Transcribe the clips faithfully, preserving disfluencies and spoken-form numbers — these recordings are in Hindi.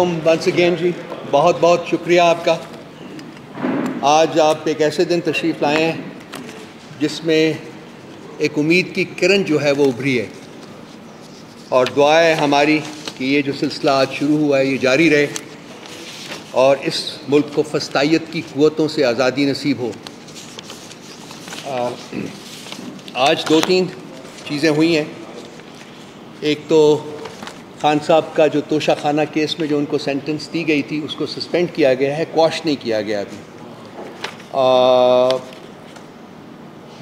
अलैकुम वंस अगेन जी, बहुत बहुत शुक्रिया आपका। आज आप एक ऐसे दिन तशरीफ़ लाए हैं जिसमें एक उम्मीद की किरण जो है वो उभरी है, और दुआ है हमारी कि ये जो सिलसिला आज शुरू हुआ है ये जारी रहे और इस मुल्क को फस्तायत की क़ुव्वतों से आज़ादी नसीब हो। आज दो तीन चीज़ें हुई हैं। एक तो खान साहब का जो तोशा खाना केस में जो उनको सेंटेंस दी गई थी उसको सस्पेंड किया गया है, क्वाश नहीं किया गया अभी। आ,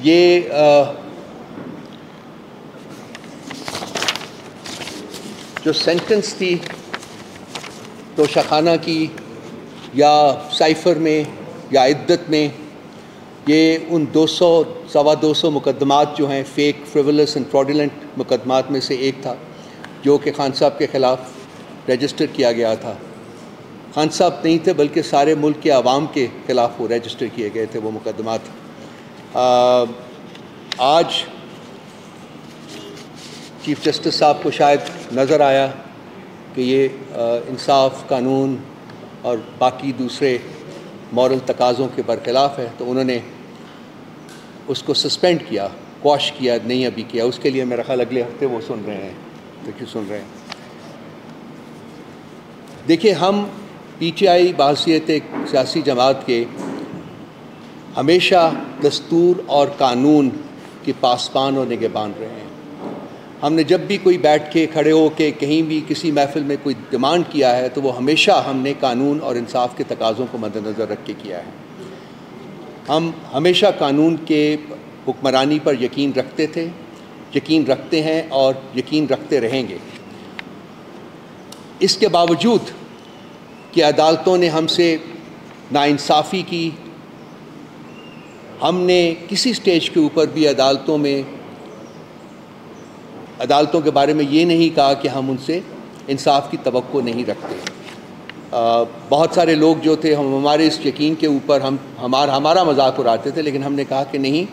ये आ, जो सेंटेंस थी तोशा खाना की या साइफ़र में या इद्दत में, ये उन दो सौ सवा दो सौ मुकदमात जो हैं फेक, फ्रिवलस एंड फ्रॉडुलेंट मुकदमात में से एक था जो कि खान साहब के ख़िलाफ़ रजिस्टर किया गया था। खान साहब नहीं थे बल्कि सारे मुल्क के आवाम के ख़िलाफ़ वो रजिस्टर किए गए थे वो मुकदमात। आज चीफ़ जस्टिस साहब को शायद नज़र आया कि ये इंसाफ, कानून और बाकी दूसरे मॉरल तकाज़ों के बरखिलाफ़ है, तो उन्होंने उसको सस्पेंड किया, क्वाश किया, नहीं अभी किया। उसके लिए मेरा ख्याल अगले हफ्ते वो सुन रहे हैं, देखिए सुन रहे हैं। देखिए, हम पी टी आई बहसीत एक सियासी जमात के हमेशा दस्तूर और कानून के पासबान और निगहबान रहे हैं। हमने जब भी कोई बैठ के खड़े हो के कहीं भी किसी महफिल में कोई डिमांड किया है तो वो हमेशा हमने कानून और इंसाफ के तकाज़ों को मद्देनज़र रख के किया है। हम हमेशा कानून के हुक्मरानी पर यकीन रखते थे, यकीन रखते हैं और यकीन रखते रहेंगे। इसके बावजूद कि अदालतों ने हमसे नाइंसाफ़ी की, हमने किसी स्टेज के ऊपर भी अदालतों में अदालतों के बारे में ये नहीं कहा कि हम उनसे इंसाफ की तवक्को नहीं रखते। आ, बहुत सारे लोग जो थे हम हमारे इस यकीन के ऊपर हम हमारा हमारा मजाक उड़ाते थे, लेकिन हमने कहा कि नहीं,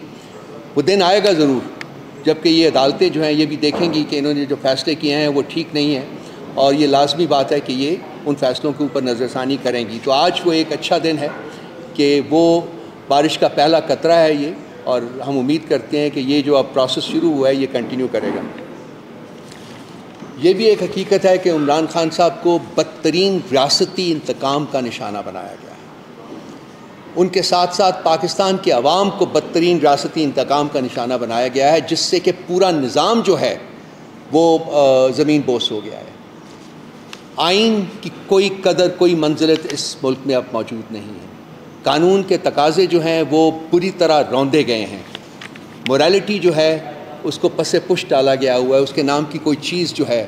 वो दिन आएगा ज़रूर जबकि ये अदालतें जो हैं ये भी देखेंगी कि इन्होंने जो फ़ैसले किए हैं वो ठीक नहीं है, और ये लाजमी बात है कि ये उन फ़ैसलों के ऊपर नज़रसानी करेंगी। तो आज वो एक अच्छा दिन है कि वो बारिश का पहला कतरा है ये, और हम उम्मीद करते हैं कि ये जो अब प्रोसेस शुरू हुआ है ये कंटिन्यू करेगा। ये भी एक हकीकत है कि इमरान खान साहब को बदतरीन रियासती इंतकाम का निशाना बनाया गया है। उनके साथ साथ पाकिस्तान के अवाम को बदतरीन रियासती इंतकाम का निशाना बनाया गया है, जिससे कि पूरा निज़ाम जो है वो ज़मीन बोस हो गया है। आइन की कोई कदर, कोई मंजिलत इस मुल्क में अब मौजूद नहीं है। कानून के तकाजे जो हैं वो पूरी तरह रौंदे गए हैं। मोरालिटी जो है उसको पसे पुश डाला गया हुआ है, उसके नाम की कोई चीज़ जो है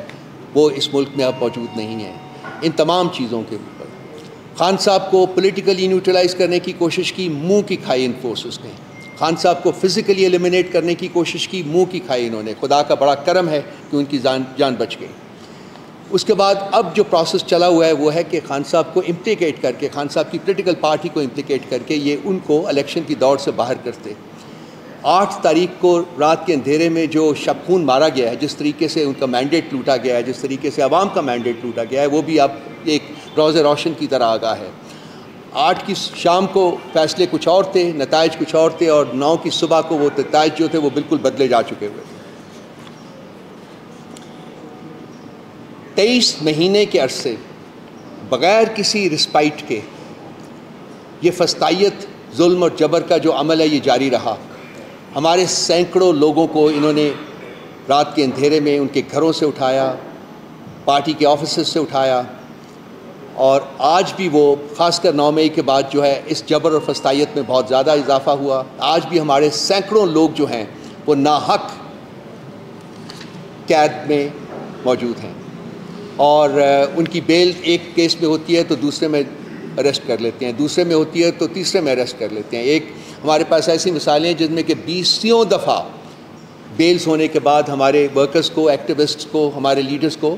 वो इस मुल्क में अब मौजूद नहीं है। इन तमाम चीज़ों के खान साहब को पॉलिटिकली न्यूट्रलाइज़ करने की कोशिश की, मुंह की खाई इनफोर्स उसने। खान साहब को फिज़िकली एलिमिनेट करने की कोशिश की, मुंह की खाई इन्होंने। खुदा का बड़ा करम है कि उनकी जान जान बच गई। उसके बाद अब जो प्रोसेस चला हुआ है वो है कि खान साहब को इम्प्लीकेट करके, खान साहब की पोलिटिकल पार्टी को इम्प्लीकेट करके ये उनको इलेक्शन की दौड़ से बाहर करते। आठ तारीख को रात के अंधेरे में जो शबखून मारा गया है, जिस तरीके से उनका मैंडेट लूटा गया है, जिस तरीके से आवाम का मैंडेट लूटा गया है, वो भी आप एक रोज़ रोशन की तरह आगा है। आठ की शाम को फैसले कुछ और थे, नताइज कुछ और थे, और नौ की सुबह को वो नताइज जो थे वो बिल्कुल बदले जा चुके हुए थे। तेईस महीने के अरसे बग़ैर किसी रिस्पाइट के ये फस्तायत, जुल्म और जबर का जो अमल है ये जारी रहा। हमारे सैकड़ों लोगों को इन्होंने रात के अंधेरे में उनके घरों से उठाया, पार्टी के ऑफिस से उठाया, और आज भी वो ख़ासकर नौ मई के बाद जो है इस जबर और फस्तायत में बहुत ज़्यादा इजाफा हुआ। आज भी हमारे सैकड़ों लोग जो हैं वो नाहक कैद में मौजूद हैं, और उनकी बेल एक केस में होती है तो दूसरे में अरेस्ट कर लेते हैं, दूसरे में होती है तो तीसरे में अरेस्ट कर लेते हैं। एक हमारे पास ऐसी मिसालें हैं जिनमें कि बीसियों दफ़ा बेल्स होने के बाद हमारे वर्कर्स को, एक्टिविस्ट्स को, हमारे लीडर्स को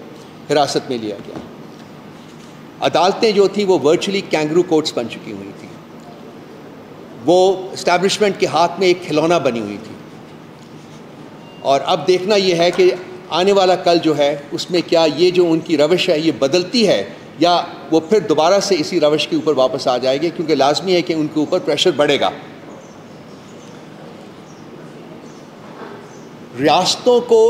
हिरासत में लिया गया। अदालतें जो थी वो वर्चुअली कैंगरू कोर्ट्स बन चुकी हुई थी, वो इस्टेब्लिशमेंट के हाथ में एक खिलौना बनी हुई थी। और अब देखना ये है कि आने वाला कल जो है उसमें क्या ये जो उनकी रविश है ये बदलती है या वो फिर दोबारा से इसी रवश के ऊपर वापस आ जाएंगे, क्योंकि लाजमी है कि उनके ऊपर प्रेशर बढ़ेगा। रियासतों को,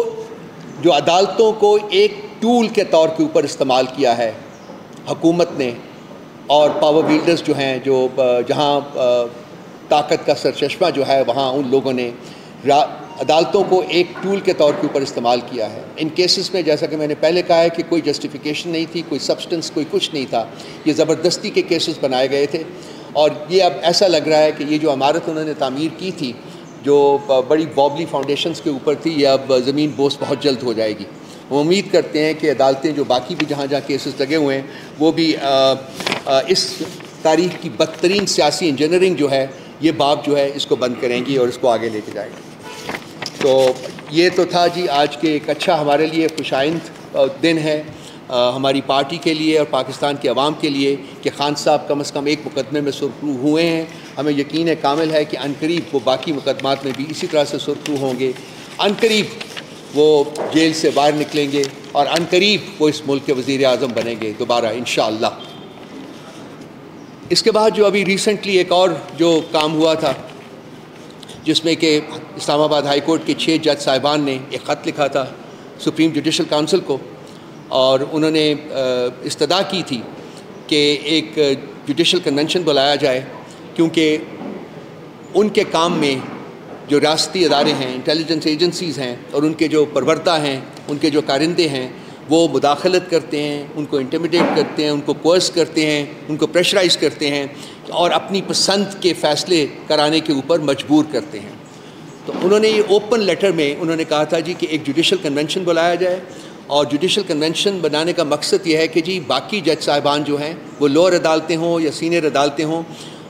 जो अदालतों को एक टूल के तौर के ऊपर इस्तेमाल किया है हुकूमत ने, और पावर बिल्डर्स जो हैं, जो जहाँ ताकत का सरचश्मा जो है वहाँ उन लोगों ने अदालतों को एक टूल के तौर के ऊपर इस्तेमाल किया है। इन केसेस में जैसा कि मैंने पहले कहा है कि कोई जस्टिफिकेशन नहीं थी, कोई सब्सटेंस, कोई कुछ नहीं था, ये ज़बरदस्ती के केसेस बनाए गए थे। और ये अब ऐसा लग रहा है कि ये जो इमारत उन्होंने तामीर की थी, जो बड़ी वॉबली फाउंडेशंस के ऊपर थी, ये अब ज़मीन बोस बहुत जल्द हो जाएगी। वो उम्मीद करते हैं कि अदालतें जो बाकी भी जहाँ जहाँ केसेस लगे हुए हैं, वो भी आ, आ, इस तारीख की बदतरीन सियासी इंजीनियरिंग जो है, ये बाब जो है, इसको बंद करेंगी और इसको आगे लेके जाएंगी। तो ये तो था जी आज के एक अच्छा, हमारे लिए खुशाइंद दिन है, आ, हमारी पार्टी के लिए और पाकिस्तान के अवाम के लिए कि खान साहब कम अज़ कम एक मुकदमे में सुर्खरू हुए हैं। हमें यकीन है कामिल है कि अनकरीब वो बाकी मुकदमात में भी इसी तरह से सुर्खरू होंगे, अनकरीब वो जेल से बाहर निकलेंगे और अनकरीब वो इस मुल्क के वज़ीर आज़म बनेंगे दोबारा, इंशाअल्लाह। इसके बाद जो अभी रिसेंटली एक और जो काम हुआ था, जिसमें कि इस्लामाबाद हाई कोर्ट के छः जज साहिबान ने एक ख़त लिखा था सुप्रीम जुडिशल काउंसिल को, और उन्होंने इस्तदा की थी कि एक जुडिशल कन्वेंशन बुलाया जाए, क्योंकि उनके काम में जो रियासती अदारे हैं, इंटेलिजेंस एजेंसीज़ हैं, और उनके जो परवरदा हैं, उनके जो कारिंदे हैं, वो मुदाखलत करते हैं, उनको इंटिमिडेट करते हैं, उनको कोर्स करते हैं, उनको प्रेशराइज करते हैं और अपनी पसंद के फ़ैसले कराने के ऊपर मजबूर करते हैं। तो उन्होंने ये ओपन लेटर में उन्होंने कहा था जी कि एक जुडिशल कन्वेंशन बुलाया जाए, और जुडिशल कन्वेंशन बनाने का मकसद ये है कि जी बाकी जज साहिबान जो हैं, वो लोअर अदालतें हों या सीनियर अदालतें हों,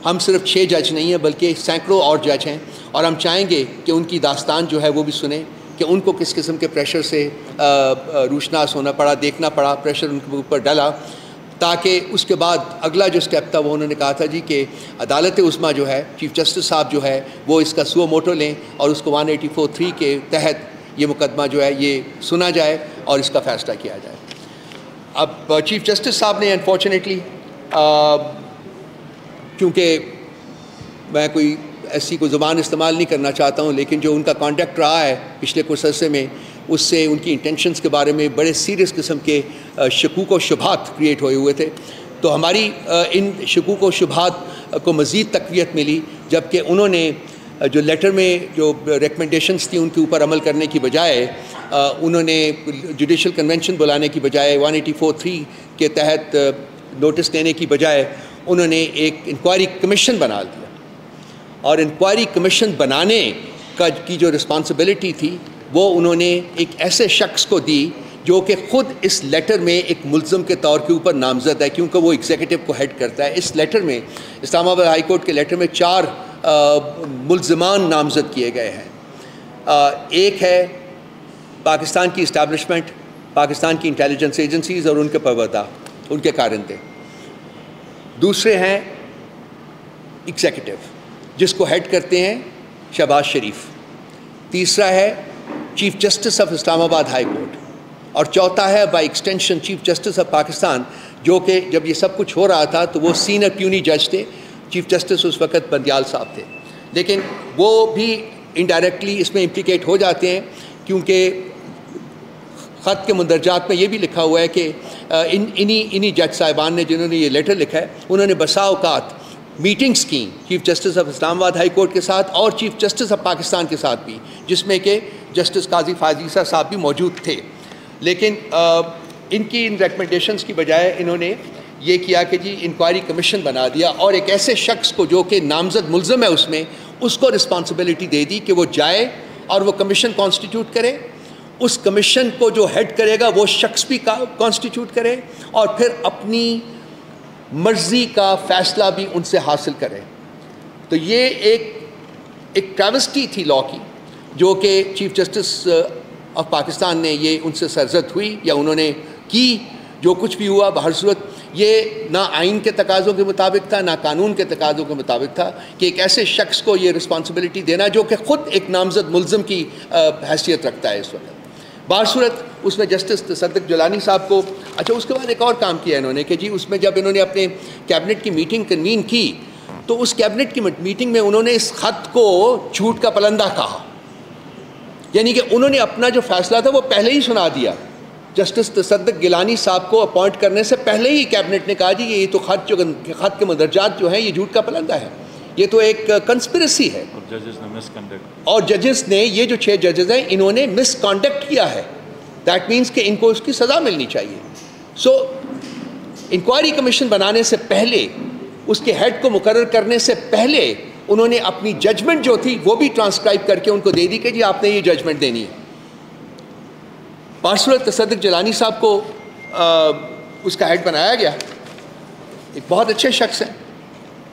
हम सिर्फ छः जज नहीं हैं बल्कि सैकड़ों और जज हैं, और हम चाहेंगे कि उनकी दास्तान जो है वो भी सुने कि उनको किस किस्म के प्रेशर से रूशनास होना पड़ा, देखना पड़ा, प्रेशर उनके ऊपर डाला, ताकि उसके बाद अगला जो स्टेप था वो उन्होंने कहा था जी कि अदालत उस्मा जो है, चीफ जस्टिस साहब जो है, वो इसका सुओ मोटो लें और उसको वन एटी फोर थ्री के तहत ये मुकदमा जो है ये सुना जाए और इसका फ़ैसला किया जाए। अब चीफ जस्टिस साहब ने अनफॉर्चुनेटली, क्योंकि मैं कोई ऐसी कोई ज़ुबान इस्तेमाल नहीं करना चाहता हूँ, लेकिन जो उनका कॉन्डक्ट रहा है पिछले कुछ अरसे में, उससे उनकी इंटेंशंस के बारे में बड़े सीरियस किस्म के शकूक और शुबहात क्रिएट हुए हुए थे। तो हमारी इन शकूक और शुबहात को मज़ीद तक़वियत मिली, जबकि उन्होंने जो लेटर में जो रिकमेंडेशंस थी उनके ऊपर अमल करने की बजाय उन्होंने जुडिशल कन्वेंशन बुलाने की बजाय, वन एटी फोर थ्री के तहत नोटिस देने की बजाय उन्होंने एक इंक्वायरी कमीशन बना दिया, और इंक्वायरी कमीशन बनाने का की जो रिस्पॉन्सिबिलिटी थी वो उन्होंने एक ऐसे शख्स को दी जो कि ख़ुद इस लेटर में एक मुल्ज़म के तौर के ऊपर नामज़द है, क्योंकि वो एग्जीक्यूटिव को हेड करता है। इस लेटर में, इस्लामाबाद हाई कोर्ट के लेटर में, चार मुल्ज़मान नामज़द किए गए हैं। आ, एक है पाकिस्तान की इस्टेब्लिशमेंट, पाकिस्तान की इंटेलिजेंस एजेंसीज़ और उनके परवरदा, उनके कारिंदे। दूसरे हैं एग्जीक्यूटिव, जिसको हेड करते हैं शहबाज शरीफ। तीसरा है chief justice of Islamabad high court, और चौथा है by extension chief justice of Pakistan, जो कि जब ये सब कुछ हो रहा था तो वो सीनियर प्यूनी जज थे। चीफ जस्टिस उस वक़्त बंदियाल साहब थे, लेकिन वो भी इनडायरेक्टली इसमें इम्प्लिकेट हो जाते हैं, क्योंकि ख़त के मंदरजात में ये भी लिखा हुआ है कि इन इन्हीं इन्हीं जज साहिबान ने, जिन्होंने ये लेटर लिखा है, उन्होंने बसा औकात मीटिंग्स की chief justice of Islamabad high court के साथ और चीफ जस्टिस ऑफ पाकिस्तान के साथ भी, जिसमें कि जस्टिस काजी फैज़ ईसा साहब भी मौजूद थे। लेकिन आ, इनकी इन रिकमेंडेशंस की बजाय इन्होंने ये किया कि जी इंक्वायरी कमीशन बना दिया, और एक ऐसे शख्स को जो कि नामज़द मुल्ज़म है उसमें, उसको रिस्पॉन्सिबिलिटी दे दी कि वो जाए और वो कमीशन कॉन्स्टिट्यूट करे। उस कमीशन को जो हेड करेगा वो शख्स भी कॉन्स्टिट्यूट करे, और फिर अपनी मर्ज़ी का फ़ैसला भी उनसे हासिल करें। तो ये एक एक ट्रैवेस्टी थी लॉ की, जो कि चीफ़ जस्टिस ऑफ पाकिस्तान ने, ये उनसे सरजद हुई या उन्होंने की। जो कुछ भी हुआ, बहर सूरत ये ना आइन के तकाज़ों के मुताबिक था, ना कानून के तकाज़ों के मुताबिक था कि एक ऐसे शख्स को ये रिस्पॉन्सिबिलिटी देना जो कि ख़ुद एक नामज़द मुल्ज़म की हैसियत रखता है इस वक्त। बहर सूरत उसमें जस्टिस तसद्दुक़ जिलानी साहब को। अच्छा, उसके बाद एक और काम किया इन्होंने कि जी उसमें जब इन्होंने अपने कैबिनेट की मीटिंग कन्वीन की तो उस कैबिनेट की मीटिंग में उन्होंने इस ख़त को झूठ का पलंदा कहा, यानी कि उन्होंने अपना जो फैसला था वो पहले ही सुना दिया। जस्टिस तसद्दुक़ जिलानी साहब को अपॉइंट करने से पहले ही कैबिनेट ने कहा जी ये तो ख़त जो ख़त के मदरजात जो हैं ये झूठ का पलंदा है, ये तो एक कंस्पिरेसी है। और जजेस ने मिसकंडक्ट और जजेस ने ये जो छह जजेस हैं इन्होंने मिसकंडक्ट किया है, दैट मीन्स कि इनको उसकी सज़ा मिलनी चाहिए। सो so, इंक्वायरी कमीशन बनाने से पहले, उसके हेड को मुकर्रर करने से पहले उन्होंने अपनी जजमेंट जो थी वो भी ट्रांसक्राइब करके उनको दे दी कि जी आपने ये जजमेंट देनी है। पार्सुल तसद्दुक़ जिलानी साहब को आ, उसका हेड बनाया गया। एक बहुत अच्छे शख्स हैं,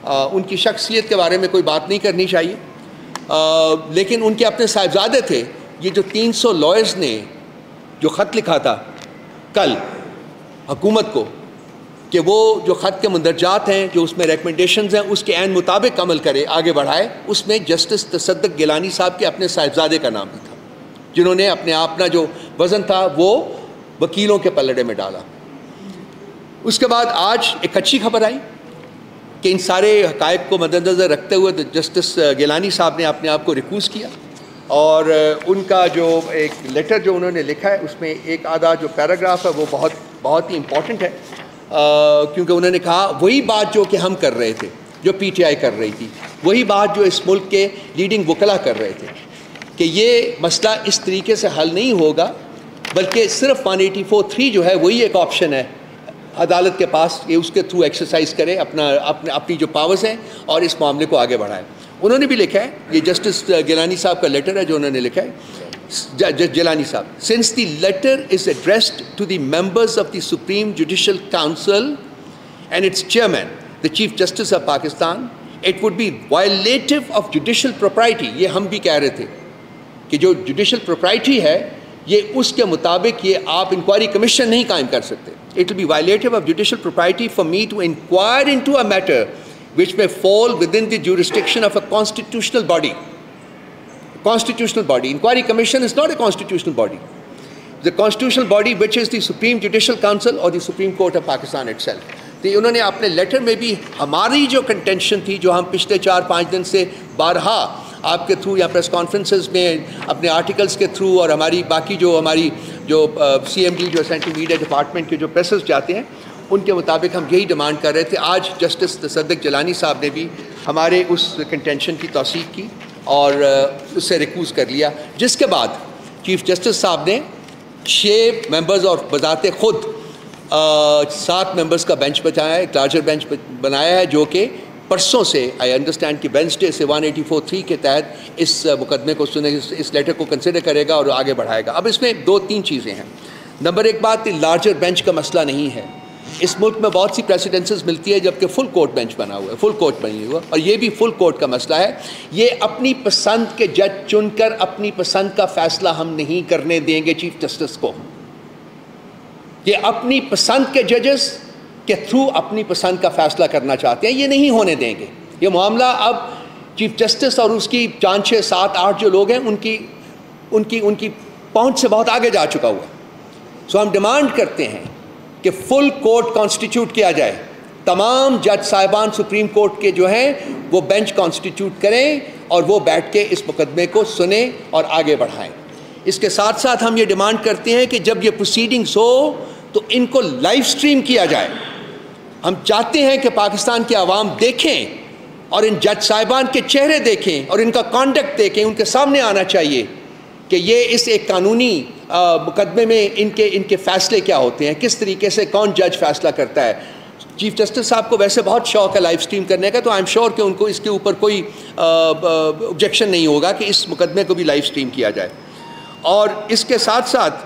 आ, उनकी शख्सियत के बारे में कोई बात नहीं करनी चाहिए, आ, लेकिन उनके अपने साहबजादे थे। ये जो तीन सौ लॉयर्स ने जो ख़त लिखा था कल हुकूमत को कि वो जो ख़त के मंदरजात हैं, जो उसमें रेकमेंडेशंस हैं, उसके एन मुताबिक अमल करे, आगे बढ़ाए, उसमें जस्टिस तसद्दुक़ जिलानी साहब के अपने साहबजादे का नाम भी था, जिन्होंने अपने आप ना जो वज़न था वो वकीलों के पलड़े में डाला। उसके बाद आज एक अच्छी खबर आई कि इन सारे हक़ायक़ को मद्देनज़र रखते हुए जस्टिस जिलानी साहब ने अपने आप को रिकूज़ किया और उनका जो एक लेटर जो उन्होंने लिखा है उसमें एक आधा जो पैराग्राफ है वो बहुत बहुत ही इम्पॉर्टेंट है, क्योंकि उन्होंने कहा वही बात जो कि हम कर रहे थे, जो पीटीआई कर रही थी, वही बात जो इस मुल्क के लीडिंग वकला कर रहे थे कि ये मसला इस तरीके से हल नहीं होगा, बल्कि सिर्फ वन एटी फोर थ्री जो है वही एक ऑप्शन है अदालत के पास, ये उसके थ्रू एक्सरसाइज करें अपना अपने अपनी जो पावर्स हैं और इस मामले को आगे बढ़ाएं। उन्होंने भी लिखा है, ये जस्टिस जिलानी साहब का लेटर है जो उन्होंने लिखा है, जिलानी साहब, since the letter is addressed to the members of the supreme judicial council and its chairman the chief justice of Pakistan, it would be violative of judicial property. ये हम भी कह रहे थे कि जो जुडिशल प्रॉपर्टी है ये उसके मुताबिक ये आप इंक्वायरी कमीशन नहीं कायम कर सकते। It will be violative of judicial property for me to inquire into a matter which may fall within the jurisdiction of a constitutional body. Constitutional body, inquiry commission is not a constitutional body. The constitutional body which is the supreme judicial council और the supreme court of Pakistan itself. तो उन्होंने अपने लेटर में भी हमारी जो कंटेंशन थी, जो हम पिछले चार पाँच दिन से बारहा आपके थ्रू या प्रेस कॉन्फ्रेंसेस में अपने आर्टिकल्स के थ्रू और हमारी बाकी जो हमारी जो सीएमडी जो सेंट्रल मीडिया डिपार्टमेंट के जो प्रेसेस जाते हैं उनके मुताबिक हम यही डिमांड कर रहे थे। आज जस्टिस तसद्दुक़ जिलानी साहब ने भी हमारे उस कंटेंशन की तौसीक़ की और उससे रिकूज़ कर लिया, जिसके बाद चीफ जस्टिस साहब ने छः मेंबर्स और बजाते खुद सात मेंबर्स का बेंच बचाया है, एक लार्जर बेंच बनाया है, जो कि परसों से आई अंडरस्टैंड कि वेंसडे से वन एटी फोर थ्री के तहत इस मुकदमे को सुने इस, इस लेटर को कंसिडर करेगा और आगे बढ़ाएगा। अब इसमें दो तीन चीज़ें हैं। नंबर एक बात, लार्जर बेंच का मसला नहीं है। इस मुल्क में बहुत सी प्रेसिडेंसेस मिलती है जबकि फुल कोर्ट बेंच बना हुआ है, फुल कोर्ट बनी हुआ, और ये भी फुल कोर्ट का मसला है। ये अपनी पसंद के जज चुनकर अपनी पसंद का फैसला हम नहीं करने देंगे चीफ जस्टिस को। ये अपनी पसंद के जजेस के थ्रू अपनी पसंद का फैसला करना चाहते हैं, ये नहीं होने देंगे। ये मामला अब चीफ जस्टिस और उसकी चार छः सात आठ जो लोग हैं उनकी उनकी उनकी पहुंच से बहुत आगे जा चुका हुआ। सो हम डिमांड करते हैं कि फुल कोर्ट कॉन्स्टिट्यूट किया जाए, तमाम जज साहिबान सुप्रीम कोर्ट के जो हैं वो बेंच कॉन्स्टिट्यूट करें और वो बैठ के इस मुकदमे को सुने और आगे बढ़ाएँ। इसके साथ साथ हम ये डिमांड करते हैं कि जब ये प्रोसीडिंग्स हो तो इनको लाइव स्ट्रीम किया जाए। हम चाहते हैं कि पाकिस्तान के आवाम देखें और इन जज साहिबान के चेहरे देखें और इनका कॉन्डक्ट देखें, उनके सामने आना चाहिए कि ये इस एक कानूनी मुकदमे में इनके इनके फ़ैसले क्या होते हैं, किस तरीके से कौन जज फैसला करता है। चीफ जस्टिस साहब को वैसे बहुत शौक है लाइव स्ट्रीम करने का, तो आई एम श्योर कि उनको इसके ऊपर कोई ऑब्जेक्शन नहीं होगा कि इस मुकदमे को भी लाइव स्ट्रीम किया जाए। और इसके साथ साथ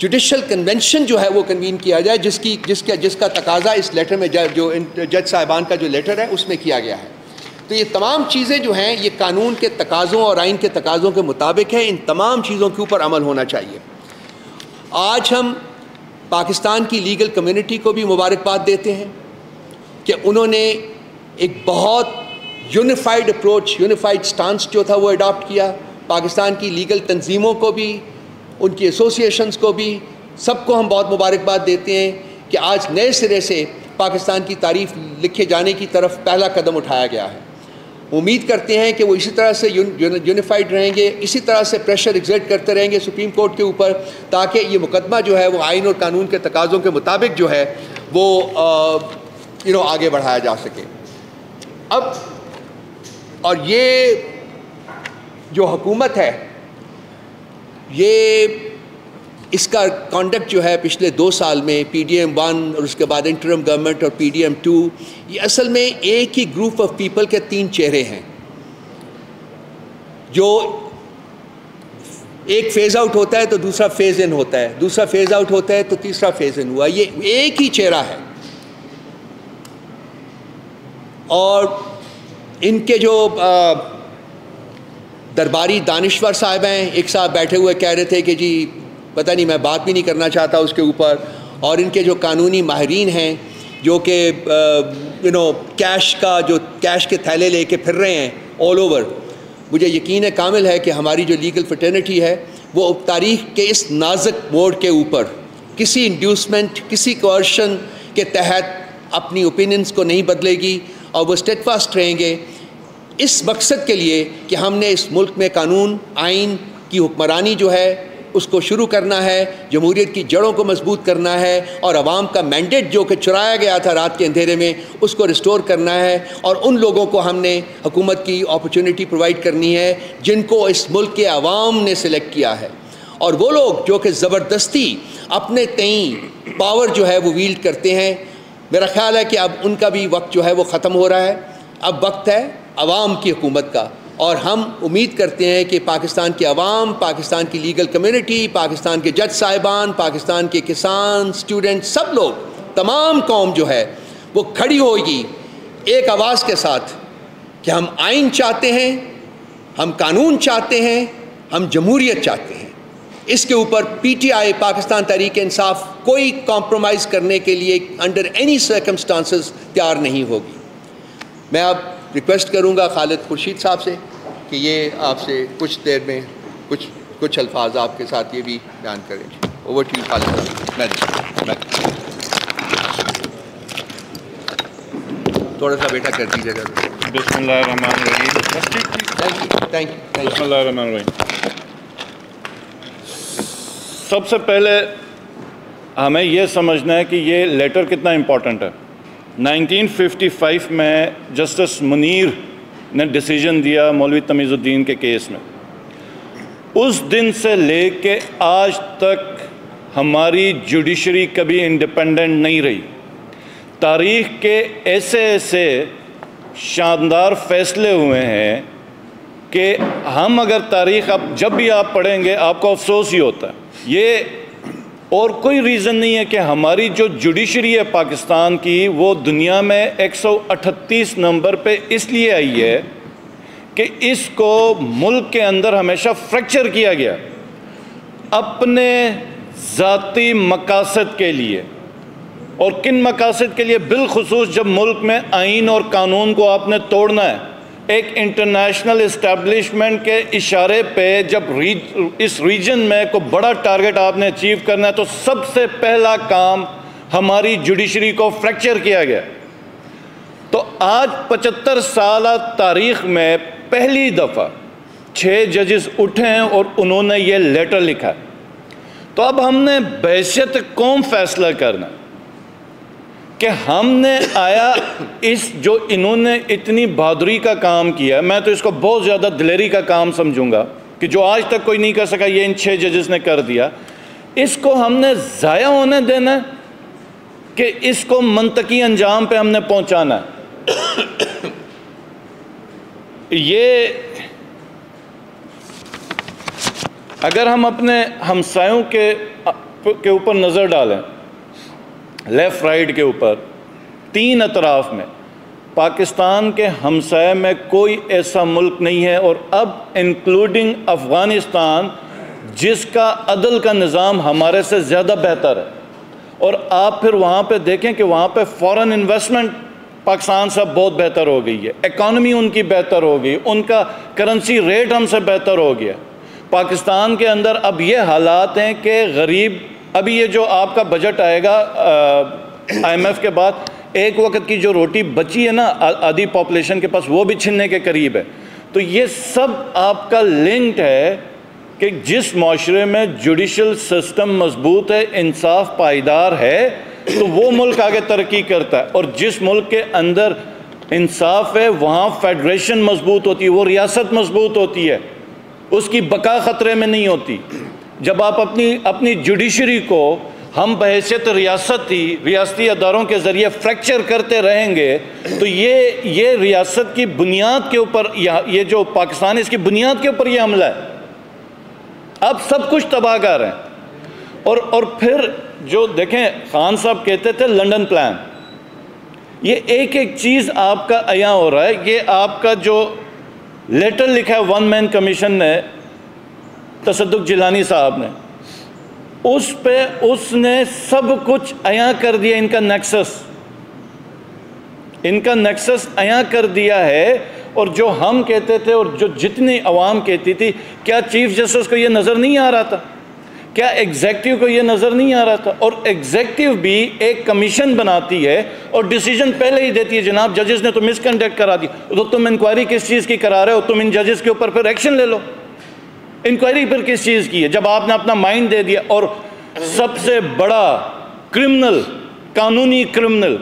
जुडिशल कन्वेंशन जो है वो कन्वीन किया जाए, जिसकी जिसका जिसका तकाजा इस लेटर में ज, जो इन जज साहिबान का जो लेटर है उसमें किया गया है। तो ये तमाम चीज़ें जो हैं ये कानून के तकाज़ों और आइन के तकाज़ों के मुताबिक है। इन तमाम चीज़ों के ऊपर अमल होना चाहिए। आज हम पाकिस्तान की लीगल कम्यूनिटी को भी मुबारकबाद देते हैं कि उन्होंने एक बहुत यूनिफाइड अप्रोच, यूनिफाइड स्टांस जो था वो अडॉप्ट किया। पाकिस्तान की लीगल तंजीमों को भी उनकी एसोसिएशंस को भी, सबको हम बहुत मुबारकबाद देते हैं कि आज नए सिरे से पाकिस्तान की तारीफ लिखे जाने की तरफ पहला कदम उठाया गया है। उम्मीद करते हैं कि वो इसी तरह से यूनिफाइड रहेंगे, इसी तरह से प्रेशर एग्जर्ट करते रहेंगे सुप्रीम कोर्ट के ऊपर, ताकि ये मुकदमा जो है वो आइन और कानून के तकाज़ों के मुताबिक जो है वो यू नो आगे बढ़ाया जा सके। अब और ये जो हुकूमत है, ये इसका कॉन्डक्ट जो है पिछले दो साल में पीडीएम वन और उसके बाद इंटरम गवर्नमेंट और पीडीएम टू, ये असल में एक ही ग्रुप ऑफ पीपल के तीन चेहरे हैं जो एक फेज़ आउट होता है तो दूसरा फेज़ इन होता है, दूसरा फेज़ आउट होता है तो तीसरा फेज़ इन हुआ, ये एक ही चेहरा है। और इनके जो आ, दरबारी दानिश्वर साहब हैं, एक साहब बैठे हुए कह रहे थे कि जी पता नहीं मैं बात भी नहीं करना चाहता उसके ऊपर, और इनके जो कानूनी माहरीन हैं जो कि यू नो कैश का जो कैश के थैले लेके फिर रहे हैं ऑल ओवर, मुझे यकीन है कामिल है कि हमारी जो लीगल फ्रेटर्निटी है वो तारीख के इस नाजुक मोड़ के ऊपर किसी इंड्यूसमेंट, किसी कोर्शन के तहत अपनी ओपिनियंस को नहीं बदलेगी और वो स्टेटफास्ट रहेंगे इस मकसद के लिए कि हमने इस मुल्क में कानून आइन की हुक्मरानी जो है उसको शुरू करना है, जमहूरियत की जड़ों को मजबूत करना है और आवाम का मैंडेट जो कि चुराया गया था रात के अंधेरे में उसको रिस्टोर करना है। और उन लोगों को हमने हुकूमत की अपॉर्चुनिटी प्रोवाइड करनी है जिनको इस मुल्क के आवाम ने सेलेक्ट किया है, और वो लोग जो कि ज़बरदस्ती अपने तयीं पावर जो है वो वील्ड करते हैं, मेरा ख्याल है कि अब उनका भी वक्त जो है वो ख़त्म हो रहा है। अब वक्त है आवाम की हुकूमत का, और हम उम्मीद करते हैं कि पाकिस्तान के अवाम, पाकिस्तान की लीगल कम्यूनिटी, पाकिस्तान के जज साहिबान, पाकिस्तान के किसान, स्टूडेंट, सब लोग, तमाम कौम जो है वो खड़ी होगी एक आवाज़ के साथ कि हम आइन चाहते हैं, हम कानून चाहते हैं, हम जमहूरियत चाहते हैं। इसके ऊपर पीटीआई, पाकिस्तान तहरीक इंसाफ कोई कॉम्प्रोमाइज़ करने के लिए अंडर एनी सर्कमस्टांसिस तैयार नहीं होगी। मैं अब रिक्वेस्ट करूंगा खालिद खुर्शीद साहब से कि ये आपसे कुछ देर में कुछ कुछ अल्फाज आपके साथ ये भी बयान करें। ओवर टू यू खालिद साहब। थोड़ा सा बेटा कर दीजिएगा। बिस्मिल्लाहिर्रहमानिर्रहीम। सबसे पहले हमें यह समझना है कि ये लेटर कितना इम्पोर्टेंट है। नाइनटीन फिफ्टी फाइव में जस्टिस मुनीर ने डिसीजन दिया मौलवी तमीज़ुद्दीन के केस में। उस दिन से ले के आज तक हमारी जुडिशरी कभी इंडिपेंडेंट नहीं रही। तारीख़ के ऐसे ऐसे शानदार फ़ैसले हुए हैं कि हम अगर तारीख़ आप जब भी आप पढ़ेंगे आपको अफसोस ही होता है। ये और कोई रीज़न नहीं है कि हमारी जो जुडिशरी है पाकिस्तान की वो दुनिया में एक सौ अड़तीस नंबर पे इसलिए आई है कि इसको मुल्क के अंदर हमेशा फ्रैक्चर किया गया अपने ज़ाती मकासद के लिए। और किन मकासद के लिए? बिलखुसूस जब मुल्क में आइन और कानून को आपने तोड़ना है, एक इंटरनेशनल इस्टेब्लिशमेंट के इशारे पे जब रीज, इस रीजन में को बड़ा टारगेट आपने अचीव करना है, तो सबसे पहला काम हमारी जुडिशरी को फ्रैक्चर किया गया। तो आज पचहत्तर साल तारीख में पहली दफ़ा छः जजेस उठे हैं और उन्होंने ये लेटर लिखा। तो अब हमने बहैसियत कौम फैसला करना कि हमने आया इस जो इन्होंने इतनी बहादुरी का काम किया, मैं तो इसको बहुत ज़्यादा दिलेरी का काम समझूंगा कि जो आज तक कोई नहीं कर सका ये इन छः जजेस ने कर दिया। इसको हमने ज़ाया होने देना कि इसको मंतकी अंजाम पे हमने पहुंचाना। ये अगर हम अपने हमसायों के के ऊपर नज़र डालें, लेफ़्ट राइट के ऊपर तीन अतराफ़ में पाकिस्तान के हमसाय में कोई ऐसा मुल्क नहीं है, और अब इंक्लूडिंग अफ़गानिस्तान जिसका अदल का निज़ाम हमारे से ज़्यादा बेहतर है। और आप फिर वहाँ पे देखें कि वहाँ पे फ़ॉरेन इन्वेस्टमेंट पाकिस्तान से बहुत बेहतर हो गई है, इकॉनमी उनकी बेहतर हो गई, उनका करेंसी रेट हमसे बेहतर हो गया। पाकिस्तान के अंदर अब ये हालात हैं कि गरीब, अभी ये जो आपका बजट आएगा आईएमएफ के बाद, एक वक्त की जो रोटी बची है ना आधी पॉपुलेशन के पास, वो भी छीनने के करीब है। तो ये सब आपका लिंक्ड है कि जिस माशरे में जुडिशल सिस्टम मजबूत है, इंसाफ पायदार है, तो वो मुल्क आगे तरक्की करता है। और जिस मुल्क के अंदर इंसाफ है वहाँ फेडरेशन मजबूत होती है, वो रियासत मजबूत होती है, उसकी बका ख़तरे में नहीं होती। जब आप अपनी अपनी जुडिशरी को हम बहैसियत रियासती रियासती अदारों के ज़रिए फ्रैक्चर करते रहेंगे तो ये ये रियासत की बुनियाद के ऊपर, ये जो पाकिस्तान है इसकी बुनियाद के ऊपर ये हमला है। अब सब कुछ तबाह कर रहे हैं। और और फिर जो देखें, खान साहब कहते थे लंदन प्लान, ये एक एक चीज़ आपका अयां हो रहा है। ये आपका जो लेटर लिखा है वन मैन कमीशन ने, तसद्दुक जिलानी साहब ने, उस पे उसने सब कुछ अयां कर दिया। इनका नेक्सस इनका नेक्सस अयां कर दिया है। और जो हम कहते थे और जो जितनी अवाम कहती थी, क्या चीफ जस्टिस को ये नज़र नहीं आ रहा था? क्या एग्जेक्टिव को ये नज़र नहीं आ रहा था? और एग्जेक्टिव भी एक कमीशन बनाती है और डिसीजन पहले ही देती है, जनाब जजेस ने तो मिसकंडक्ट करा दी, तो तुम इंक्वायरी किस चीज़ की करा रहे हो? तुम इन जजेस के ऊपर फिर एक्शन ले लो। इंक्वायरी फिर किस चीज़ की है जब आपने अपना माइंड दे दिया? और सबसे बड़ा क्रिमिनल, कानूनी क्रिमिनल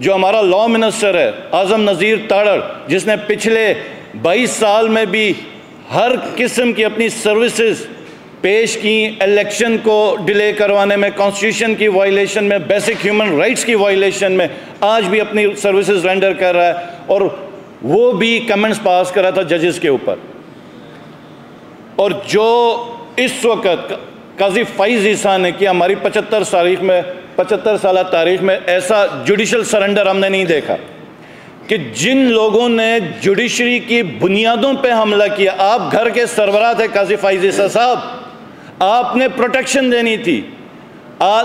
जो हमारा लॉ मिनिस्टर है आज़म नज़ीर तारड़, जिसने पिछले बाईस साल में भी हर किस्म की अपनी सर्विसेज पेश की, इलेक्शन को डिले करवाने में, कॉन्स्टिट्यूशन की वायलेशन में, बेसिक ह्यूमन राइट्स की वायलेशन में, आज भी अपनी सर्विसेज रेंडर कर रहा है। और वो भी कमेंट्स पास कर रहा था जजेस के ऊपर। और जो इस वक्त काजी फैज़ ईसा ने किया, हमारी पचहत्तर तारीख में पचहत्तर साल तारीख में ऐसा जुडिशल सरेंडर हमने नहीं देखा कि जिन लोगों ने जुडिशरी की बुनियादों पे हमला किया। आप घर के सरबराह थे काजी फैज़ ईसा साहब, आपने प्रोटेक्शन देनी थी,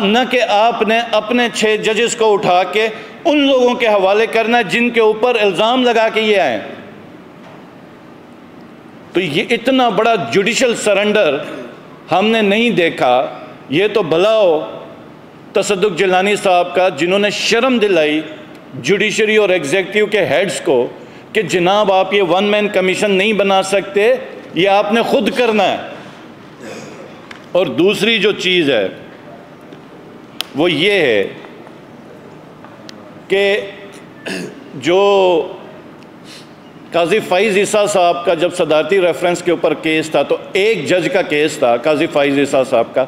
न कि आपने अपने छः जजेस को उठा के उन लोगों के हवाले करना जिनके ऊपर इल्ज़ाम लगा के ये आए। तो ये इतना बड़ा जुडिशल सरेंडर हमने नहीं देखा। ये तो भला हो तसद्दुक जिलानी साहब का जिन्होंने शर्म दिलाई जुडिशरी और एग्जेक्टिव के हेड्स को कि जनाब आप ये वन मैन कमीशन नहीं बना सकते, ये आपने खुद करना है। और दूसरी जो चीज़ है वो ये है कि जो काजी फैज़ ईसा साहब का जब सदारती रेफरेंस के ऊपर केस था, तो एक जज का केस था काजी फैज़ ईसा साहब का,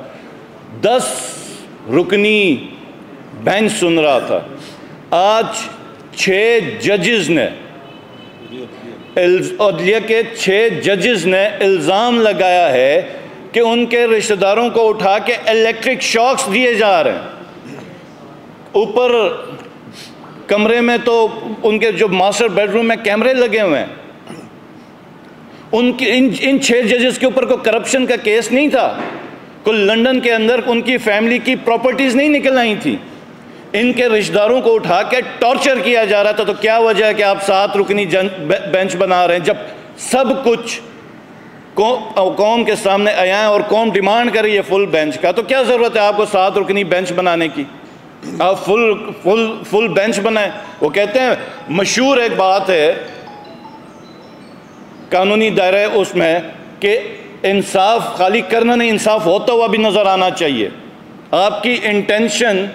दस रुकनी बेंच सुन रहा था। आज छः जजेस ने अदलिया के छः जजेस ने इल्ज़ाम लगाया है कि उनके रिश्तेदारों को उठा के इलेक्ट्रिक शॉक्स दिए जा रहे हैं। ऊपर कमरे में तो उनके जो मास्टर बेडरूम में कैमरे लगे हुए हैं। उनके इन इन छः जजेस के ऊपर कोई करप्शन का केस नहीं था, कोई लंदन के अंदर उनकी फैमिली की प्रॉपर्टीज़ नहीं निकल आई थी। इनके रिश्तेदारों को उठा के टॉर्चर किया जा रहा था। तो क्या वजह है कि आप सात रुकनी बेंच बना रहे हैं जब सब कुछ कौम के सामने आया है और कौम डिमांड कर रही है फुल बेंच का? तो क्या ज़रूरत है आपको सात रुकनी बेंच बनाने की? आप फुल फुल फुल बेंच बनाए। वो कहते हैं, मशहूर एक बात है कानूनी दायरे उसमें कि इंसाफ खाली करना नहीं, इंसाफ होता हुआ भी नज़र आना चाहिए। आपकी इंटेंशन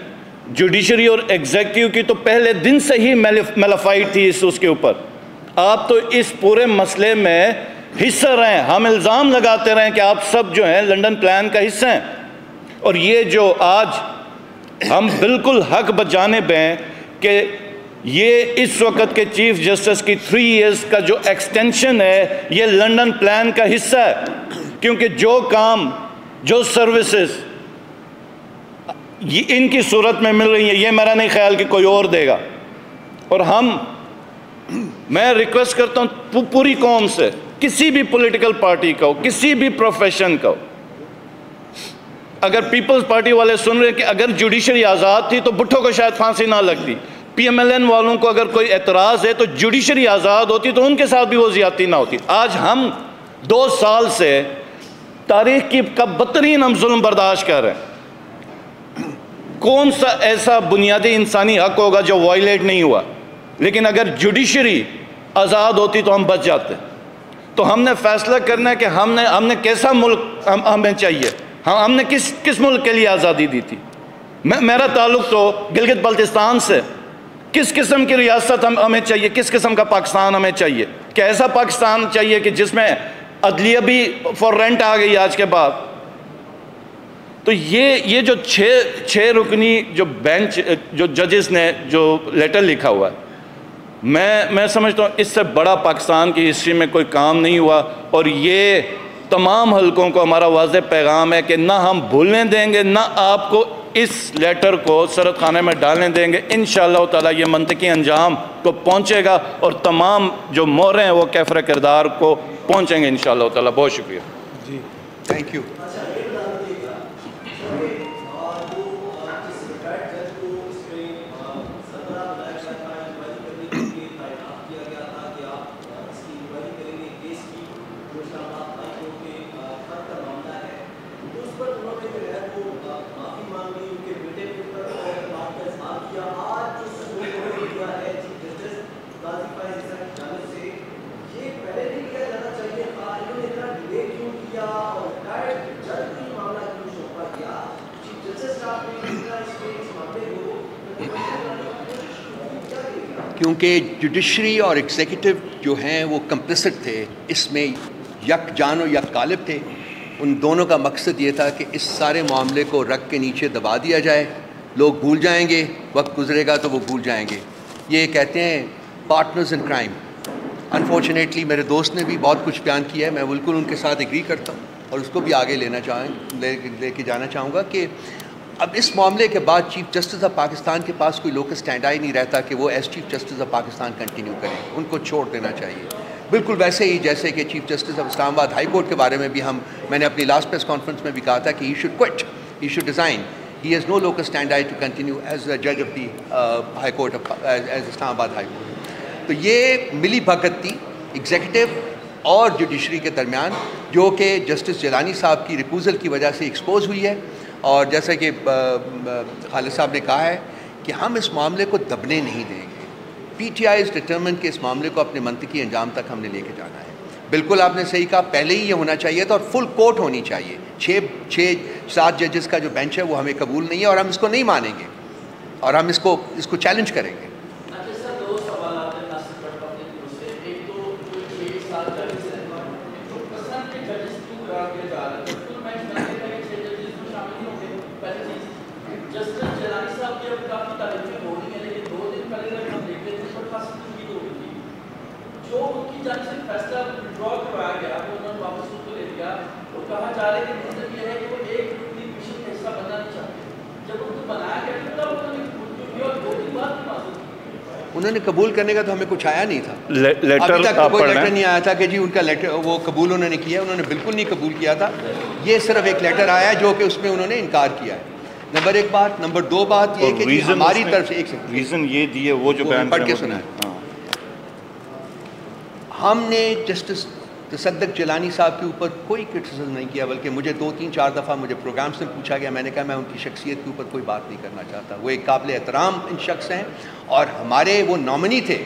जुडिशरी और एग्जेक्टिव की तो पहले दिन से ही मेलाफाइड थी इस उसके ऊपर। आप तो इस पूरे मसले में हिस्सा रहें। हम इल्ज़ाम लगाते रहें कि आप सब जो हैं लंदन प्लान का हिस्सा हैं। और ये जो आज हम बिल्कुल हक बजाने हैं कि ये इस वक्त के चीफ जस्टिस की थ्री इयर्स का जो एक्सटेंशन है ये लंदन प्लान का हिस्सा है। क्योंकि जो काम, जो सर्विसेज ये इनकी सूरत में मिल रही है, ये मेरा नहीं ख्याल कि कोई और देगा। और हम मैं रिक्वेस्ट करता हूँ पू, पूरी कौम से, किसी भी पॉलिटिकल पार्टी का हो, किसी भी प्रोफेशन का हो, अगर पीपल्स पार्टी वाले सुन रहे हैं कि अगर जुडिशरी आज़ाद थी तो भुट्टो को शायद फांसी ना लगती, पीएमएलएन वालों को अगर कोई एतराज़ है तो जुडिशरी आज़ाद होती तो उनके साथ भी वो ज्यादती ना होती। आज हम दो साल से तारीख की का बदतरीन हम जुल्म बर्दाश्त कर रहे हैं। कौन सा ऐसा बुनियादी इंसानी हक होगा जो वायलेट नहीं हुआ? लेकिन अगर जुडिशरी आज़ाद होती तो हम बच जाते। तो हमने फैसला करना है कि हमने हमने कैसा मुल्क हम, हमें चाहिए, हम हमने किस किस मुल्क के लिए आज़ादी दी थी। मैं, मेरा ताल्लुक तो गिलगित बल्तिस्तान से। किस किस्म की रियासत हम हमें चाहिए, किस किस्म का पाकिस्तान हमें चाहिए? क्या ऐसा पाकिस्तान चाहिए कि जिसमें अदलिया भी फॉर रेंट आ गई आज के बाद? तो ये ये जो छः छः रुकनी जो बेंच जो जजेस ने जो लेटर लिखा हुआ है, मैं मैं समझता हूँ इससे बड़ा पाकिस्तान की हिस्ट्री में कोई काम नहीं हुआ। और ये तमाम हलकों को हमारा वाज़ेह पैगाम है कि ना हम भूलने देंगे, ना आपको इस लेटर को सरहद खाने में डालने देंगे। इंशाअल्लाह ताला ये मंतकी अंजाम को पहुँचेगा और तमाम जो मोहरें हैं वो कैफर किरदार को पहुँचेंगे इंशाअल्लाह ताला। बहुत शुक्रिया जी, थैंक यू। क्योंकि जुडिशरी और एग्जीक्यूटिव जो हैं वो कंप्लिसिट थे इसमें, यक जान और यक गालिब थे। उन दोनों का मकसद ये था कि इस सारे मामले को रग के नीचे दबा दिया जाए, लोग भूल जाएंगे, वक्त गुजरेगा तो वो भूल जाएंगे। ये कहते हैं पार्टनर्स इन क्राइम। अनफॉर्चुनेटली मेरे दोस्त ने भी बहुत कुछ बयान किया है, मैं बिल्कुल उनके साथ एग्री करता हूँ और उसको भी आगे लेना चाहें ले, ले के जाना चाहूँगा कि अब इस मामले के बाद चीफ जस्टिस ऑफ पाकिस्तान के पास कोई लोकल स्टैंड आई नहीं रहता कि वो as chief justice of Pakistan continue करें, उनको छोड़ देना चाहिए। बिल्कुल वैसे ही जैसे कि chief justice of Islamabad high court के बारे में भी हम मैंने अपनी लास्ट प्रेस कॉन्फ्रेंस में भी कहा था कि he should quit, he should design, he has no locus standi to continue as a जज of the high court of as Islamabad high court. तो ये मिली भगत थी एग्जीक्यूटिव और जुडिशरी के दरमियान जो कि जस्टिस जिलानी साहब की रिपूजल की वजह से एक्सपोज हुई है। और जैसा कि खालिद साहब ने कहा है कि हम इस मामले को दबने नहीं देंगे। P T I is determined कि इस मामले को अपने मंतकी अंजाम तक हमने लेके जाना है। बिल्कुल आपने सही कहा, पहले ही ये होना चाहिए था और फुल कोर्ट होनी चाहिए। छः छः सात जजेस का जो बेंच है वो हमें कबूल नहीं है और हम इसको नहीं मानेंगे और हम इसको इसको चैलेंज करेंगे। उन्होंने कबूल करने का तो हमें कुछ आया नहीं था, ले, लेटर अभी तक कोई लेटर नहीं आया था कि जी उनका लेटर वो कबूल उन्होंने किया। उन्होंने बिल्कुल नहीं कबूल किया था, ये सिर्फ एक लेटर आया जो कि उसमें उन्होंने इनकार किया है। नंबर एक बात, नंबर दो बात ये कि हमारी तरफ से एक रीज़न ये दिए वो जो पढ़ के सुना है, हमने जस्टिस तसद्दुक़ जिलानी साहब के ऊपर कोई क्रिटिसिज्म नहीं किया। बल्कि मुझे दो तीन चार दफ़ा मुझे प्रोग्राम्स में पूछा गया, मैंने कहा मैं उनकी शख्सियत के ऊपर कोई बात नहीं करना चाहता। वो एक काबिल एहतराम इन शख्स हैं और हमारे वो नॉमिनी थे,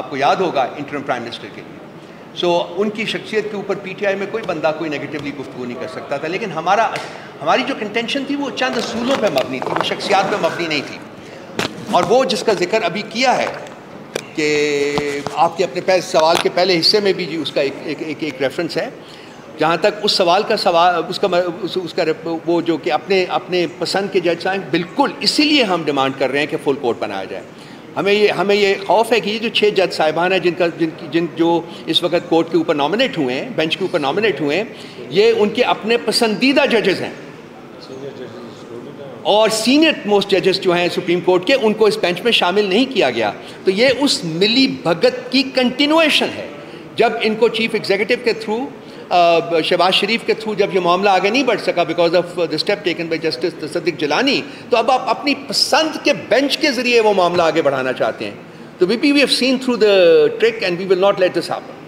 आपको याद होगा, इंटरम प्राइम मिनिस्टर के लिए। सो so, उनकी शख्सियत के ऊपर पीटीआई में कोई बंदा कोई नेगेटिवली गुफ्तगू नहीं कर सकता था। लेकिन हमारा हमारी जो कंटेंशन थी वो चंद असूलों पर मबनी थी, वो शख्सियात पर मबनी नहीं थी। और वो जिसका जिक्र अभी किया है कि आपके अपने पहले सवाल के पहले हिस्से में भी जी उसका एक एक एक, एक रेफरेंस है। जहाँ तक उस सवाल का सवाल उसका उस, उसका वो जो कि अपने अपने पसंद के जज साहब, बिल्कुल इसीलिए हम डिमांड कर रहे हैं कि फुल कोर्ट बनाया जाए। हमें ये हमें ये खौफ है कि ये जो छः जज साहिबान हैं जिनका जिन जिन जो इस वक्त कोर्ट के ऊपर नॉमिनेट हुए हैं, बेंच के ऊपर नॉमिनेट हुए हैं, ये उनके अपने पसंदीदा जजेस हैं और सीनियर मोस्ट जजेस जो हैं सुप्रीम कोर्ट के, उनको इस बेंच में शामिल नहीं किया गया। तो ये उस मिली भगत की कंटिन्यूएशन है। जब इनको चीफ एग्जीक्यूटिव के थ्रू, शहबाज शरीफ के थ्रू जब ये मामला आगे नहीं बढ़ सका because of the step taken by justice Tassaduq Jillani, तो अब आप अपनी पसंद के बेंच के जरिए वो मामला आगे बढ़ाना चाहते हैं। तो we we have seen through the trick and we will not let this happen.